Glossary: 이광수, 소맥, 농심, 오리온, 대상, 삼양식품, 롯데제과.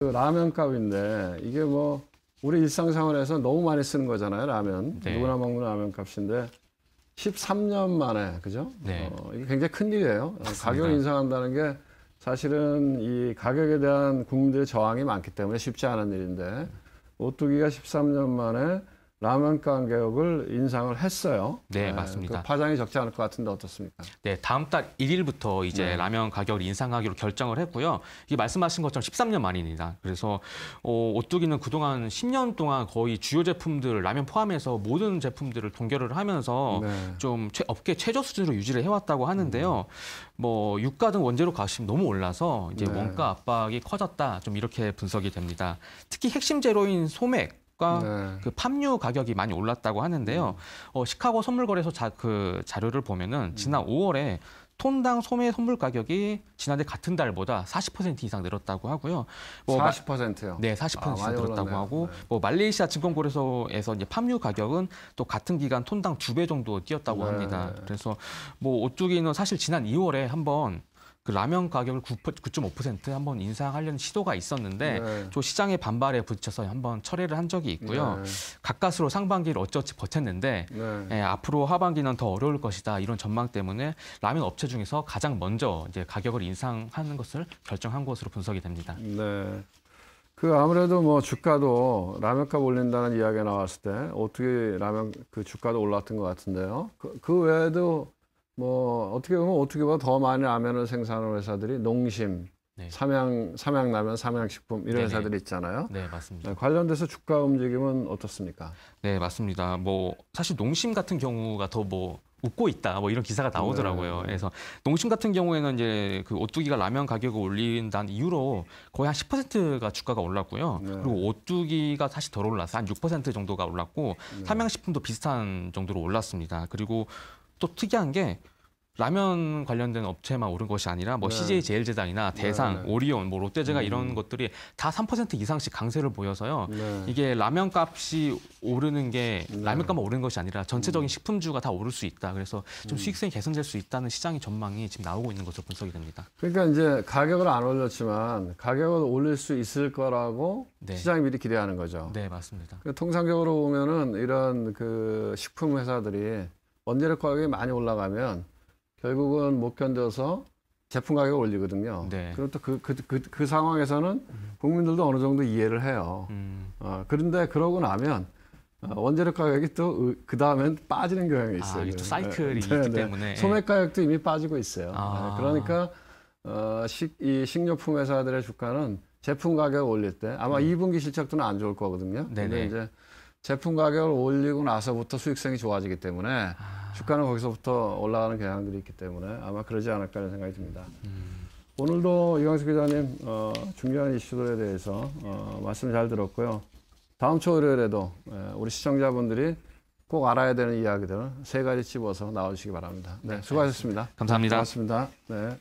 라면 값인데 이게 뭐 우리 일상생활에서 너무 많이 쓰는 거잖아요. 라면. 네. 누구나 먹는 라면 값인데 13년 만에, 그죠? 네. 이게 굉장히 큰 일이에요. 맞습니다. 가격을 인상한다는 게 사실은 이 가격에 대한 국민들의 저항이 많기 때문에 쉽지 않은 일인데 오뚜기가 13년 만에 라면 가격을 인상을 했어요. 네, 맞습니다. 그 파장이 적지 않을 것 같은데 어떻습니까? 네, 다음 달 1일부터 이제 네. 라면 가격을 인상하기로 결정을 했고요. 이게 말씀하신 것처럼 13년 만입니다. 그래서 오뚜기는 그동안 10년 동안 거의 주요 제품들, 라면 포함해서 모든 제품들을 동결을 하면서 네. 좀 업계 최저 수준으로 유지를 해왔다고 하는데요. 뭐 유가 등 원재료 값이 너무 올라서 이제 네. 원가 압박이 커졌다. 좀 이렇게 분석이 됩니다. 특히 핵심 재료인 소맥. 네. 그 팜유 가격이 많이 올랐다고 하는데요. 시카고 선물거래소 그 자료를 보면은 지난 5월에 톤당 소매 선물 가격이 지난해 같은 달보다 40% 이상 늘었다고 하고요. 뭐 40%요? 네, 40% 이상 늘었다고 올랐네요. 하고 네. 뭐 말레이시아 증권거래소에서 이제 팜유 가격은 또 같은 기간 톤당 2배 정도 뛰었다고 네. 합니다. 그래서 뭐 오뚜기는 사실 지난 2월에 한번 그 라면 가격을 9.5% 한번 인상하려는 시도가 있었는데 네. 또 시장의 반발에 부딪혀서 한번 철회를 한 적이 있고요. 네. 가까스로 상반기를 어찌어찌 버텼는데 네. 예, 앞으로 하반기는 더 어려울 것이다 이런 전망 때문에 라면 업체 중에서 가장 먼저 이제 가격을 인상하는 것을 결정한 것으로 분석이 됩니다. 네, 그 아무래도 뭐 주가도 라면값 올린다는 이야기가 나왔을 때 어떻게 라면 그 주가도 올랐던 것 같은데요. 그 외에도 뭐 어떻게 보면 오뚜기보다 더 많이 라면을 생산하는 회사들이 농심, 네. 삼양라면, 삼양식품 이런 네네. 회사들이 있잖아요. 네, 맞습니다. 네, 관련돼서 주가 움직임은 어떻습니까? 네, 맞습니다. 뭐 사실 농심 같은 경우가 더 뭐 웃고 있다 뭐 이런 기사가 나오더라고요. 네. 그래서 농심 같은 경우에는 이제 그 오뚜기가 라면 가격을 올린다는 이유로 거의 한 10%가 주가가 올랐고요. 네. 그리고 오뚜기가 사실 덜 올라서 한 6% 정도가 올랐고 네. 삼양식품도 비슷한 정도로 올랐습니다. 그리고 또 특이한 게 라면 관련된 업체만 오른 것이 아니라 뭐 네. CJ제일제당이나 대상, 네. 오리온, 뭐 롯데제과 이런 것들이 다 3% 이상씩 강세를 보여서요. 네. 이게 라면 값이 오르는 게 네. 라면 값만 오른 것이 아니라 전체적인 식품주가 다 오를 수 있다. 그래서 좀 수익성이 개선될 수 있다는 시장의 전망이 지금 나오고 있는 것으로 분석이 됩니다. 그러니까 이제 가격을 안 올렸지만 가격을 올릴 수 있을 거라고 네. 시장이 미리 기대하는 거죠. 네, 맞습니다. 통상적으로 보면은 이런 그 식품 회사들이 원재료 가격이 많이 올라가면 결국은 못 견뎌서 제품 가격을 올리거든요. 네. 그리고 또 그 상황에서는 국민들도 어느 정도 이해를 해요. 그런데 그러고 나면 원재료 가격이 또 그 다음엔 빠지는 경향이 있어요. 이게 또 사이클이 네, 있기 네, 때문에. 네. 소매 가격도 이미 빠지고 있어요. 아. 네. 그러니까 이 식료품 회사들의 주가는 제품 가격을 올릴 때 아마 2분기 실적도는 안 좋을 거거든요. 근데 이제 제품 가격을 올리고 나서부터 수익성이 좋아지기 때문에 주가는 거기서부터 올라가는 경향들이 있기 때문에 아마 그러지 않을까 하는 생각이 듭니다. 오늘도 이광수 기자님 중요한 이슈들에 대해서 말씀 잘 들었고요. 다음 주 월요일에도 우리 시청자분들이 꼭 알아야 되는 이야기들을 3가지 집어서 나와주시기 바랍니다. 네, 수고하셨습니다. 감사합니다. 고맙습니다. 네.